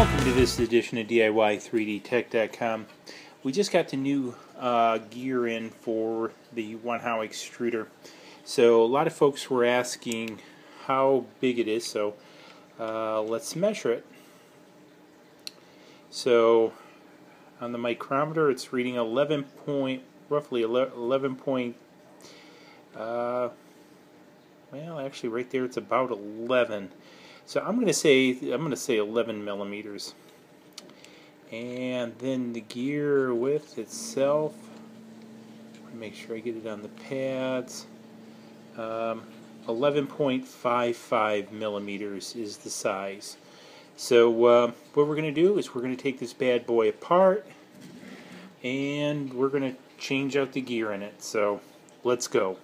Welcome to this edition of DIY3Dtech.com. We just got the new gear in for the Wanhao extruder. So a lot of folks were asking how big it is, so let's measure it. So on the micrometer it's reading 11 point, well actually right there it's about 11. So I'm going to say 11 millimeters, and then the gear width itself. Make sure I get it on the pads. 11.55 millimeters is the size. So what we're going to do is we're going to take this bad boy apart, and we're going to change out the gear in it. So let's go.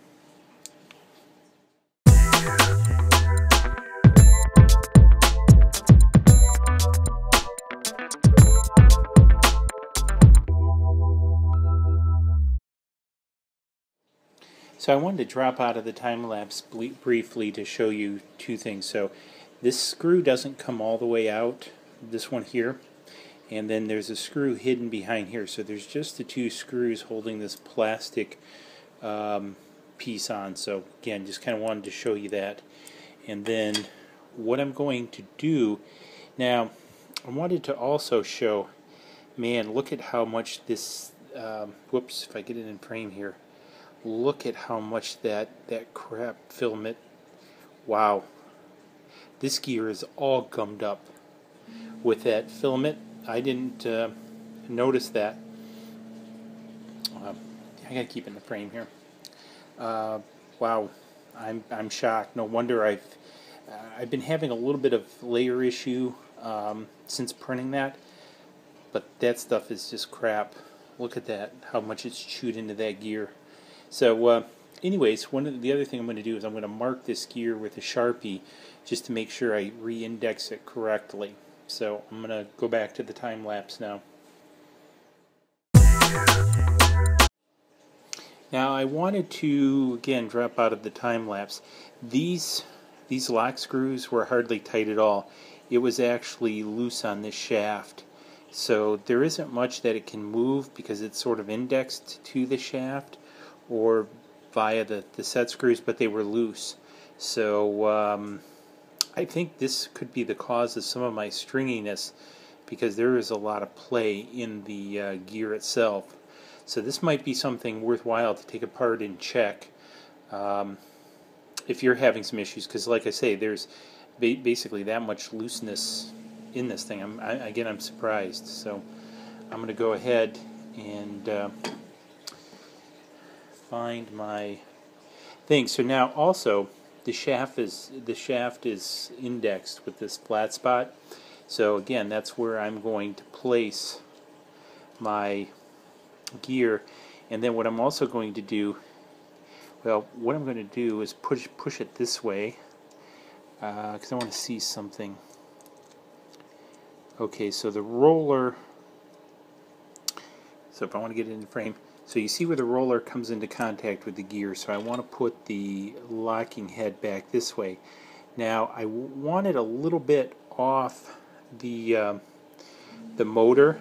So I wanted to drop out of the time-lapse briefly to show you two things. So this screw doesn't come all the way out, this one here, and then there's a screw hidden behind here. So there's just the two screws holding this plastic piece on. So again, just kind of wanted to show you that. And then what I'm going to do, now I wanted to also show, man, look at how much this, whoops, if I get it in frame here. Look at how much that crap filament. Wow, this gear is all gummed up with that filament. I didn't notice that. I gotta keep it in the frame here. Wow, I'm shocked. No wonder I've been having a little bit of layer issue since printing that, but that stuff is just crap. Look at that, how much it's chewed into that gear. So anyways, the other thing I'm going to do is I'm going to mark this gear with a Sharpie just to make sure I re-index it correctly. So I'm going to go back to the time-lapse now. Now I wanted to, again, drop out of the time-lapse. These lock screws were hardly tight at all. It was actually loose on this shaft. So there isn't much that it can move because it's sort of indexed to the shaft, or via the set screws, but they were loose. So I think this could be the cause of some of my stringiness, because there is a lot of play in the gear itself. So this might be something worthwhile to take apart and check if you're having some issues, because like I say, there's basically that much looseness in this thing. I'm surprised. So I'm going to go ahead and find my thing. So now also the shaft is indexed with this flat spot. So again, that's where I'm going to place my gear. And then what I'm also going to do, well, what I'm going to do is push it this way because I want to see something. Okay, so the roller. So if I want to get it in the frame. So you see where the roller comes into contact with the gear, so I want to put the locking head back this way. Now I want it a little bit off the motor,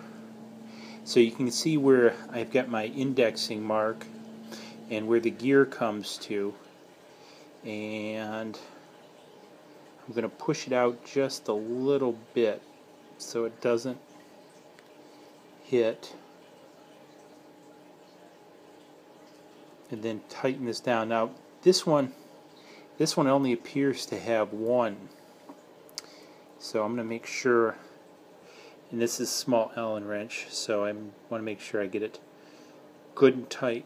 so you can see where I've got my indexing mark and where the gear comes to, and I'm going to push it out just a little bit so it doesn't hit, and then tighten this down. Now this one only appears to have one, so I'm going to make sure, and this is small Allen wrench, so I want to make sure I get it good and tight.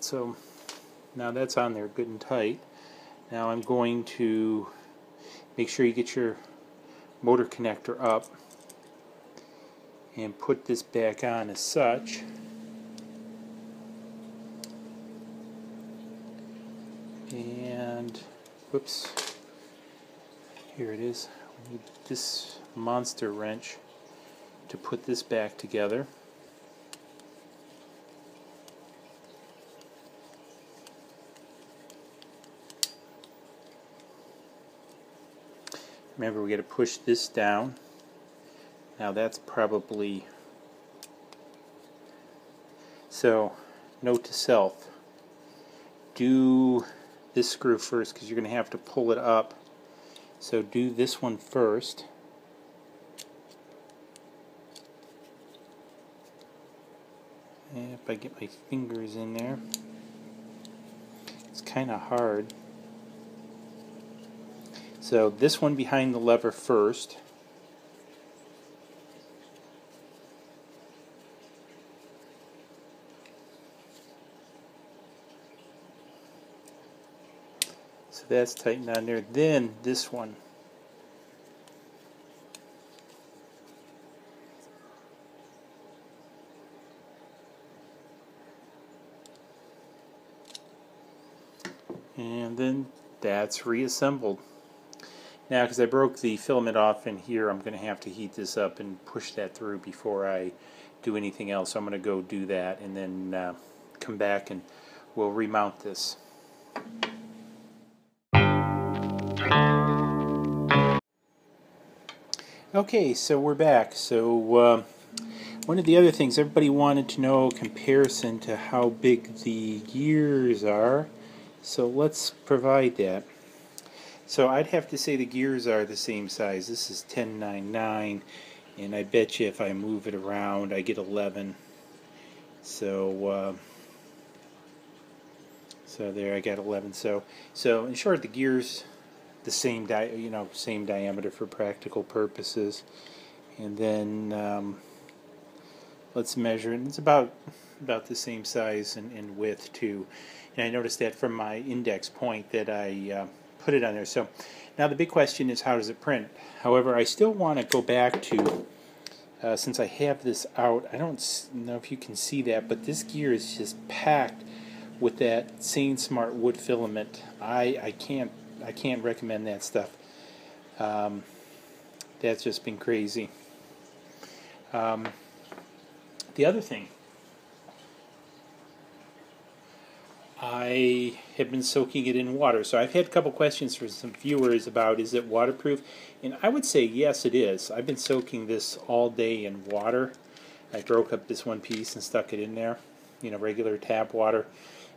So now that's on there good and tight. Now I'm going to make sure you get your motor connector up and put this back on as such. And whoops, here it is. We need this monster wrench to put this back together. Remember, we got to push this down Now that's probably, so note to self, do this screw first because you're going to have to pull it up. So do this one first. And if I get my fingers in there, it's kind of hard. So this one behind the lever first. So that's tightened on there. Then this one. And then that's reassembled. Now, because I broke the filament off in here, I'm going to have to heat this up and push that through before I do anything else. So I'm going to go do that and then come back and we'll remount this. Okay, so we're back. So one of the other things everybody wanted to know, comparison to how big the gears are. So let's provide that. So I'd have to say the gears are the same size. This is 10.99, and I bet you if I move it around I get 11. So there I got 11. So in short, the gears the same same diameter for practical purposes. And then let's measure it. And it's about the same size and width too. And I noticed that from my index point that I put it on there. So now the big question is, how does it print? However, I still want to go back to, since I have this out, I don't know if you can see that, but this gear is just packed with that Sane Smart wood filament. I can't recommend that stuff. That's just been crazy. The other thing, I have been soaking it in water. So I've had a couple questions from some viewers about, is it waterproof? And I would say yes, it is. I've been soaking this all day in water. I broke up this one piece and stuck it in there, regular tap water,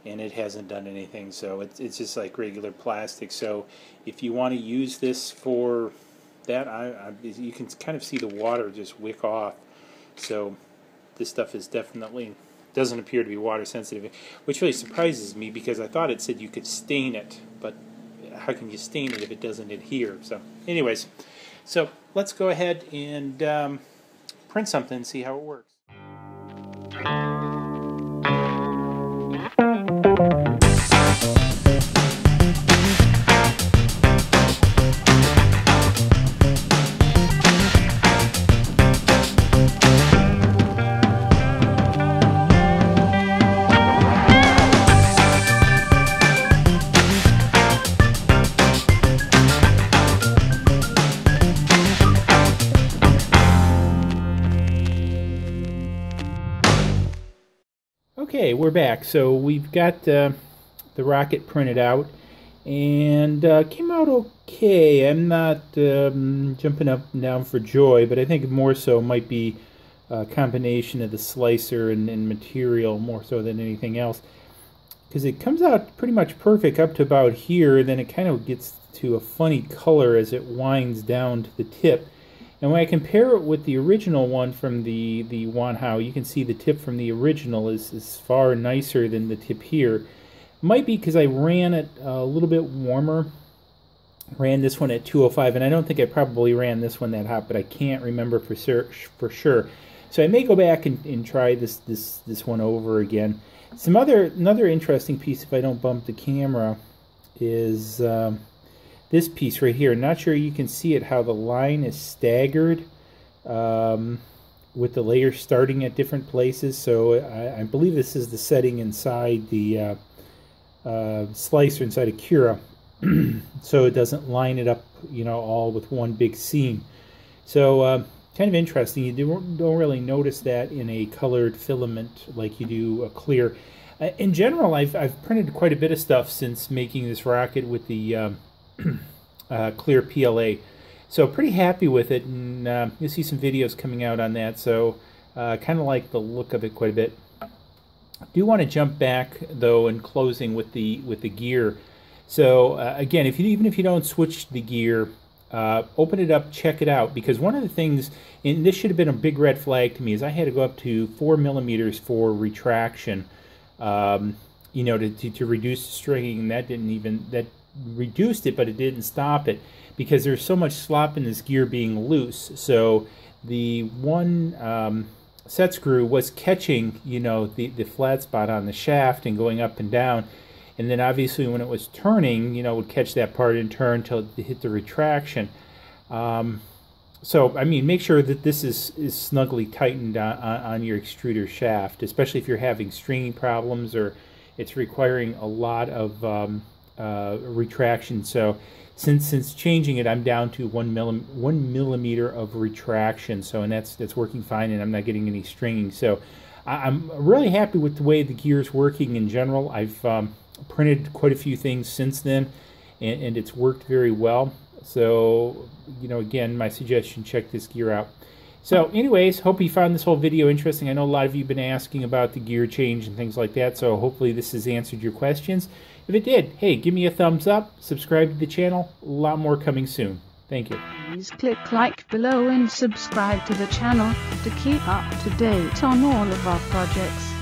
and it hasn't done anything. So it's just like regular plastic. So if you want to use this for that, you can kind of see the water just wick off. So this stuff is definitely doesn't appear to be water sensitive, which really surprises me because I thought it said you could stain it, but how can you stain it if it doesn't adhere? So anyways, so let's go ahead and print something and see how it works. Okay, we're back. So we've got the rocket printed out, and came out okay. I'm not jumping up and down for joy, but I think more so might be a combination of the slicer and material more so than anything else, because it comes out pretty much perfect up to about here, and then it kind of gets to a funny color as it winds down to the tip. And when I compare it with the original one from the Wanhao, you can see the tip from the original is far nicer than the tip here. Might be because I ran it a little bit warmer. Ran this one at 205, and I don't think I probably ran this one that hot, but I can't remember for sure. So I may go back and try this one over again. Another interesting piece, if I don't bump the camera, is this piece right here. Not sure you can see it, how the line is staggered with the layers starting at different places. So I believe this is the setting inside the slicer inside of Cura, so it doesn't line it up, all with one big seam. So kind of interesting. You don't really notice that in a colored filament like you do a clear. In general, I've printed quite a bit of stuff since making this rocket with the clear PLA. So pretty happy with it, and you'll see some videos coming out on that, so kind of like the look of it quite a bit. I do want to jump back though in closing with the gear. So again, even if you don't switch the gear, open it up, check it out, because one of the things, and this should have been a big red flag to me, is I had to go up to 4 millimeters for retraction, you know, to reduce the stringing, and that reduced it, but it didn't stop it, because there's so much slop in this gear being loose. So the one set screw was catching, you know, the flat spot on the shaft and going up and down. And then obviously when it was turning, you know, it would catch that part and turn until it hit the retraction. So, I mean, make sure that this is snugly tightened on your extruder shaft, especially if you're having stringing problems or it's requiring a lot of retraction. So since changing it, I'm down to 1 millimeter of retraction. So, and that's working fine, and I'm not getting any stringing. So I'm really happy with the way the gear's working in general. I've printed quite a few things since then, and it's worked very well. So, you know, again, my suggestion, check this gear out. So anyways, hope you found this whole video interesting. I know a lot of you have been asking about the gear change and things like that, so hopefully this has answered your questions. If it did, hey, give me a thumbs up, subscribe to the channel, a lot more coming soon. Thank you. Please click like below and subscribe to the channel to keep up to date on all of our projects.